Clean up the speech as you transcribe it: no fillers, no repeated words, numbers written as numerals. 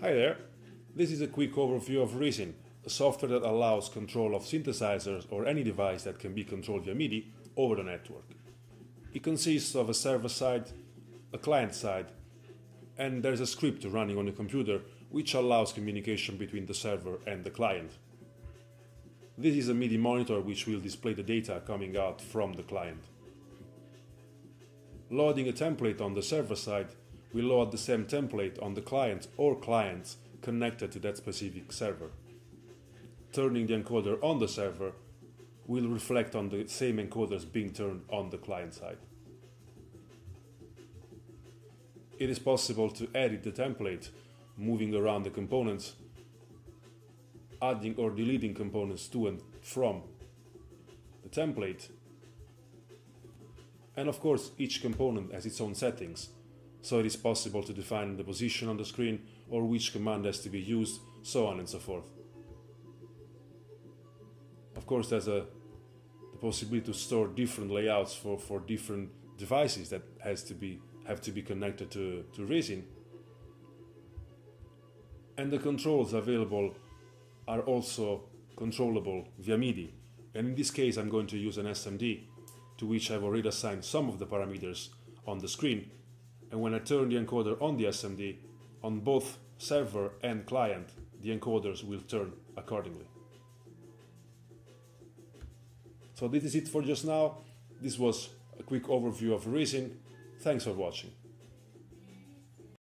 Hi there! This is a quick overview of ReSyn, a software that allows control of synthesizers or any device that can be controlled via MIDI over the network. It consists of a server side, a client side, and there's a script running on the computer which allows communication between the server and the client. This is a MIDI monitor which will display the data coming out from the client. Loading a template on the server side, we load the same template on the client or clients connected to that specific server. Turning the encoder on the server will reflect on the same encoders being turned on the client side. It is possible to edit the template, moving around the components, adding or deleting components to and from the template, and of course each component has its own settings. So it is possible to define the position on the screen or which command has to be used, so on and so forth. Of course, there's the possibility to store different layouts for different devices that have to be connected to ReSyn. And the controls available are also controllable via MIDI. And in this case, I'm going to use an SMD to which I've already assigned some of the parameters on the screen. And when I turn the encoder on the SMD, on both server and client, the encoders will turn accordingly. So this is it for just now. This was a quick overview of ReSyn. Thanks for watching.